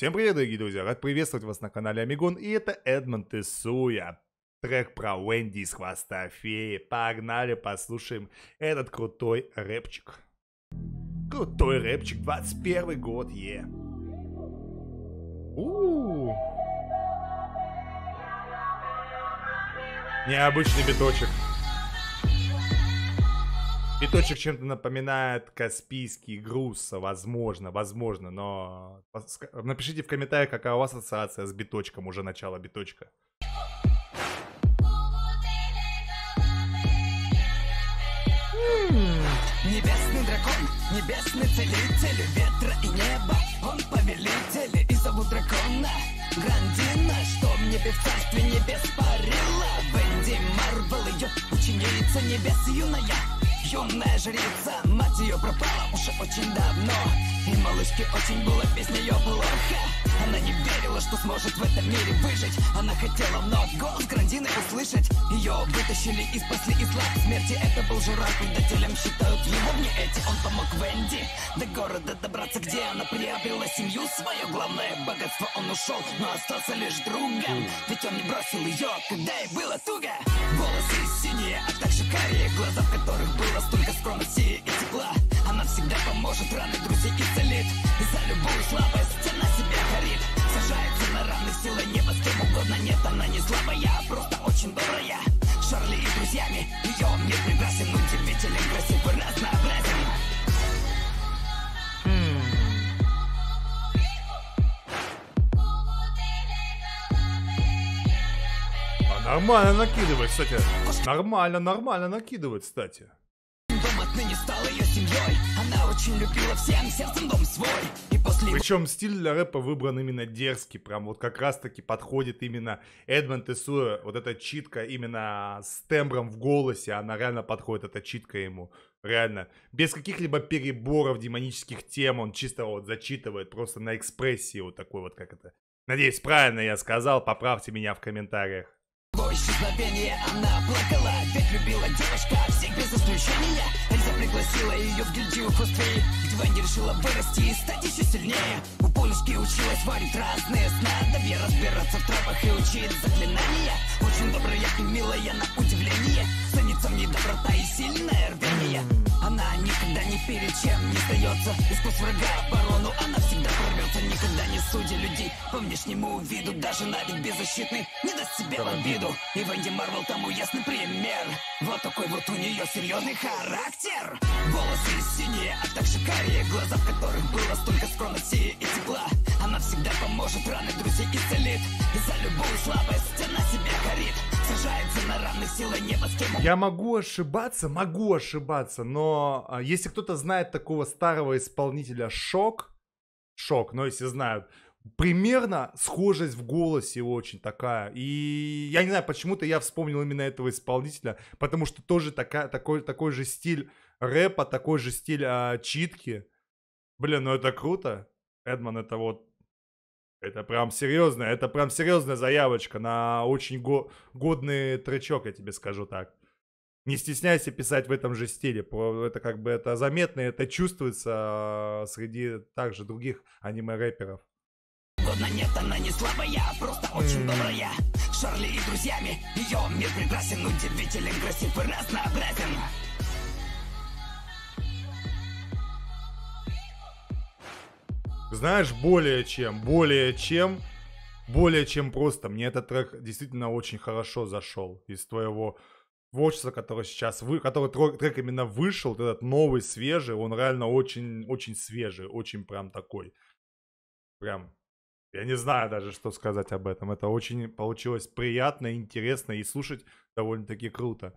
Всем привет, дорогие друзья, рад приветствовать вас на канале Амигон, и это Эдмон Тетсуя. Трек про Уэнди из Хвоста Феи. Погнали, послушаем этот крутой рэпчик. Крутой рэпчик, 21 год, е. Необычный биточек. Биточек чем-то напоминает «Каспийский груз», возможно, но напишите в комментариях, какая у вас ассоциация с биточком, уже начало биточка. Небесный дракон, небесный целитель ветра и неба, он повелитель, и зовут дракона Грандина, что мне в царстве небес парила. Венди Марвел, ее ученица небес юная. Юная жрица, мать ее пропала уже очень давно, и малышке очень было без нее плохо. Она не верила, что сможет в этом мире выжить. Она хотела вновь голос Грандины услышать. Ее вытащили и спасли из лап смерти. Это был журак, предателем считают его не эти. Он помог Венди до города добраться, где она приобрела семью, свое главное богатство. Он ушел, но остался лишь другом, ведь он не бросил ее, когда ей было туго. Волосы синие, а также карие глаза, в которых было столько скромности и тепла. Она всегда поможет, раны друзей исцелит, и за любую слабость она себя горит. Сажается на раны силой неба, с кем угодно. Нет, она не слабая, а просто очень добрая. Шарли и друзьями ее мне прекрасен, удивителен, красив и разнообразен. Нормально накидывает, кстати. Нормально накидывает, кстати. Отныне стала ее семьей. Она очень любила всем сердцем дом свой. И после... Причем стиль для рэпа выбран именно дерзкий. Прям вот как раз таки подходит именно Эдмон Тетсуя. Вот эта читка именно с тембром в голосе, она реально подходит, эта читка ему. Реально. Без каких-либо переборов, демонических тем. Он чисто вот зачитывает просто на экспрессии. Вот такой вот, как это. Надеюсь, правильно я сказал. Поправьте меня в комментариях. Исчезновение она плакала, ведь любила девочка всех без исключения. Эльза пригласила ее в гильдию Хвост Феи, где Венди решила вырасти и стать еще сильнее. У полюшки училась варить разные снадобья, разбираться в травах и учить заклинания. Очень добрая и милая на удивление, ценится в ней доброта и сильное рвение. Она никогда ни перед чем не сдается, искус врага оборону она всегда прорвется. Никогда не суди людей по внешнему виду, даже на вид беззащитный не даст себе в обиду. И Венди Марвел тому ясный пример. Вот такой вот у нее серьезный характер. Волосы синие, а также карие глаза, в которых было столько скромности и тепла. Она всегда поможет, раны друзей исцелит, и за любую слабость она себя горит. Сажается на равных силой неба с кем... Я могу ошибаться, но если кто-то знает такого старого исполнителя Шок, но если знают... Примерно схожесть в голосе очень такая. И я не знаю, почему-то я вспомнил именно этого исполнителя, потому что тоже такой же стиль рэпа, такой же стиль читки. Блин, ну это круто. Эдмон, это вот... Это прям серьезная заявочка на очень годный тречок, я тебе скажу так. Не стесняйся писать в этом же стиле. Это как бы это заметно, это чувствуется среди также других аниме-рэперов. Нет, она не слабая, просто очень добрая. Шарли и друзьями ее мир прекрасен, удивителен, красив и разнообразен. Знаешь, более чем просто. Мне этот трек действительно очень хорошо зашел. Из твоего творчества, который трек именно вышел, вот этот новый, свежий, он реально очень свежий, очень прям такой. Прям... Я не знаю даже, что сказать об этом. Это очень получилось приятно, интересно и слушать довольно-таки круто.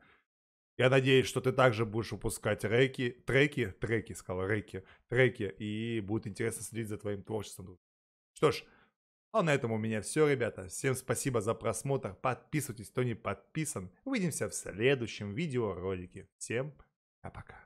Я надеюсь, что ты также будешь выпускать треки, и будет интересно следить за твоим творчеством. Что ж, а на этом у меня все, ребята. Всем спасибо за просмотр. Подписывайтесь, кто не подписан. Увидимся в следующем видеоролике. Всем пока-пока.